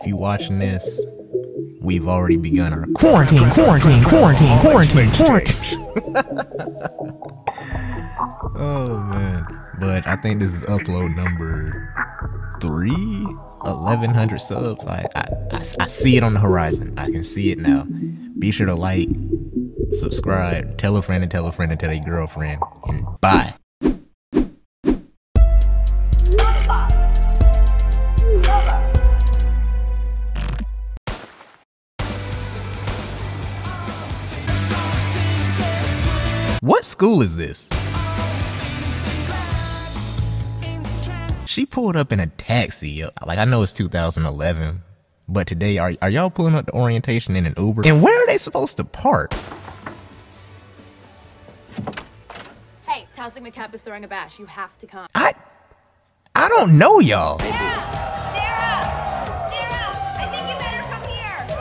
if you're watching this, we've already begun our quarantine. Oh, man. But I think this is upload number 3? 1,100 subs. I see it on the horizon. I can see it now. Be sure to like, subscribe, tell a friend and tell a friend and tell a girlfriend, and bye. What school is this? She pulled up in a taxi. Like, I know it's 2011, but today, are y'all pulling up to orientation in an Uber? And where are they supposed to park? Hey, Tau Sigma Kappa is throwing a bash. You have to come. I don't know y'all. Sarah! Sarah! I think you better come here.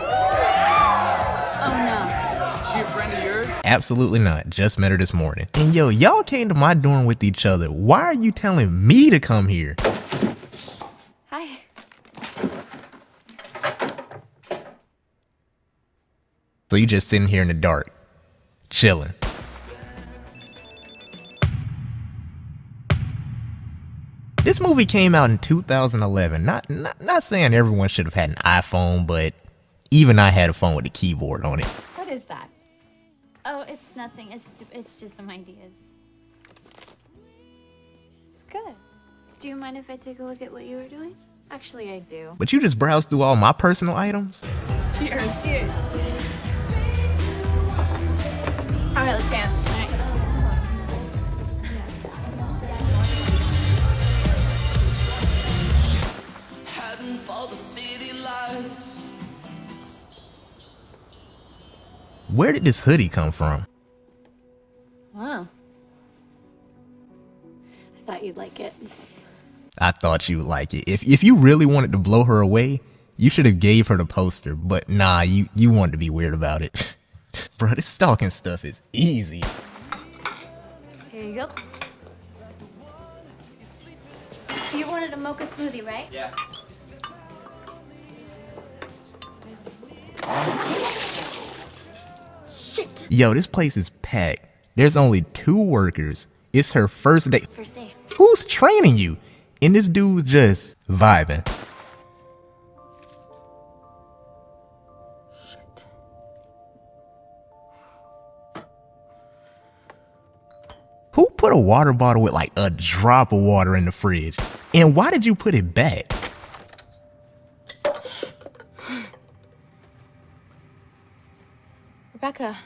Oh, no. Is she a friend of yours? Absolutely not. Just met her this morning. And yo, y'all came to my dorm with each other. Why are you telling me to come here? Hi. So you just sitting here in the dark, chilling. This movie came out in 2011. Not saying everyone should have had an iPhone, but even I had a phone with a keyboard on it. What is that? Oh, it's nothing. It's just some ideas. It's good. Do you mind if I take a look at what you were doing? Actually, I do. But you just browsed through all my personal items? Cheers. Cheers. All right, let's dance. All right. Heading for the city lights. Where did this hoodie come from? Wow. I thought you'd like it. I thought you would like it. If you really wanted to blow her away, you should have gave her the poster. But nah, you wanted to be weird about it. Bruh, this stalking stuff is easy. Here you go. You wanted a mocha smoothie, right? Yeah. Yo, this place is packed. There's only 2 workers. It's her first day. First day. Who's training you? And this dude just vibing. Shit. Who put a water bottle with like a drop of water in the fridge? And why did you put it back? Rebecca.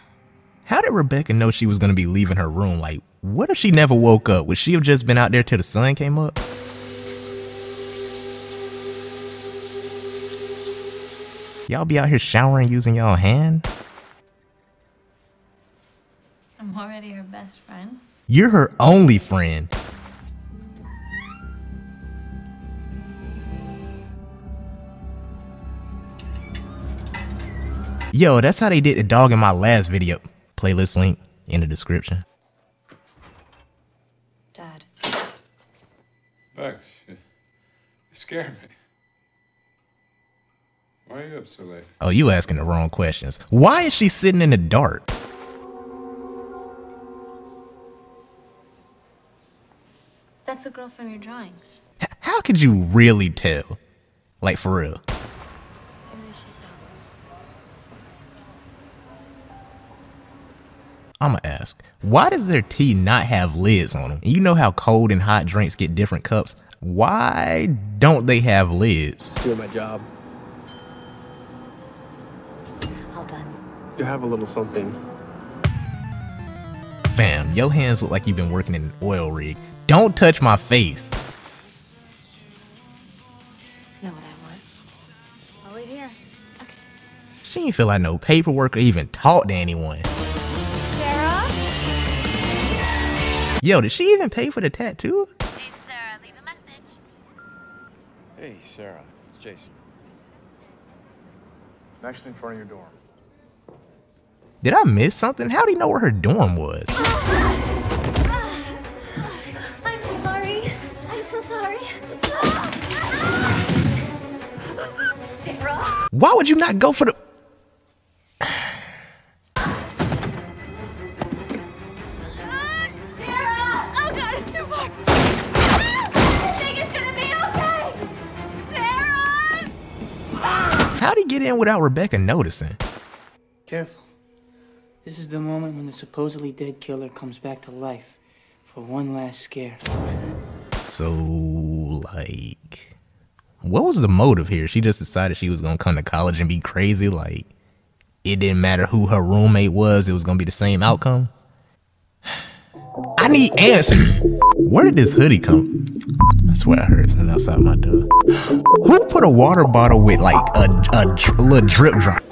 How did Rebecca know she was going to be leaving her room? Like, what if she never woke up? Would she have just been out there till the sun came up? Y'all be out here showering using y'all hand? I'm already her best friend. You're her only friend. Yo, that's how they did the dog in my last video. Playlist link in the description. Dad. Bugs, you scared me. Why are you up so late? Oh, you asking the wrong questions. Why is she sitting in the dark? That's a girl from your drawings. How could you really tell? Like, for real. I'ma ask, why does their tea not have lids on them? You know how cold and hot drinks get different cups. Why don't they have lids? Doing my job. All done. You have a little something. Fam, your hands look like you've been working in an oil rig. Don't touch my face. Know what I want? I'll wait here. Okay. She ain't feel like no paperwork or even talk to anyone. Yo, did she even pay for the tattoo? Hey, Sarah, leave a message. Hey, Sarah, it's Jason. I'm actually in front of your dorm. Did I miss something? How'd he know where her dorm was? I'm sorry. I'm so sorry. Why would you not go for the... How'd he get in without Rebecca noticing? Careful. This is the moment when the supposedly dead killer comes back to life for one last scare. So, like, what was the motive here? She just decided she was gonna come to college and be crazy. Like, it didn't matter who her roommate was, it was gonna be the same outcome. I need answers. Where did this hoodie come from? I swear I heard something outside my door. Who put a water bottle with like a little drip drop?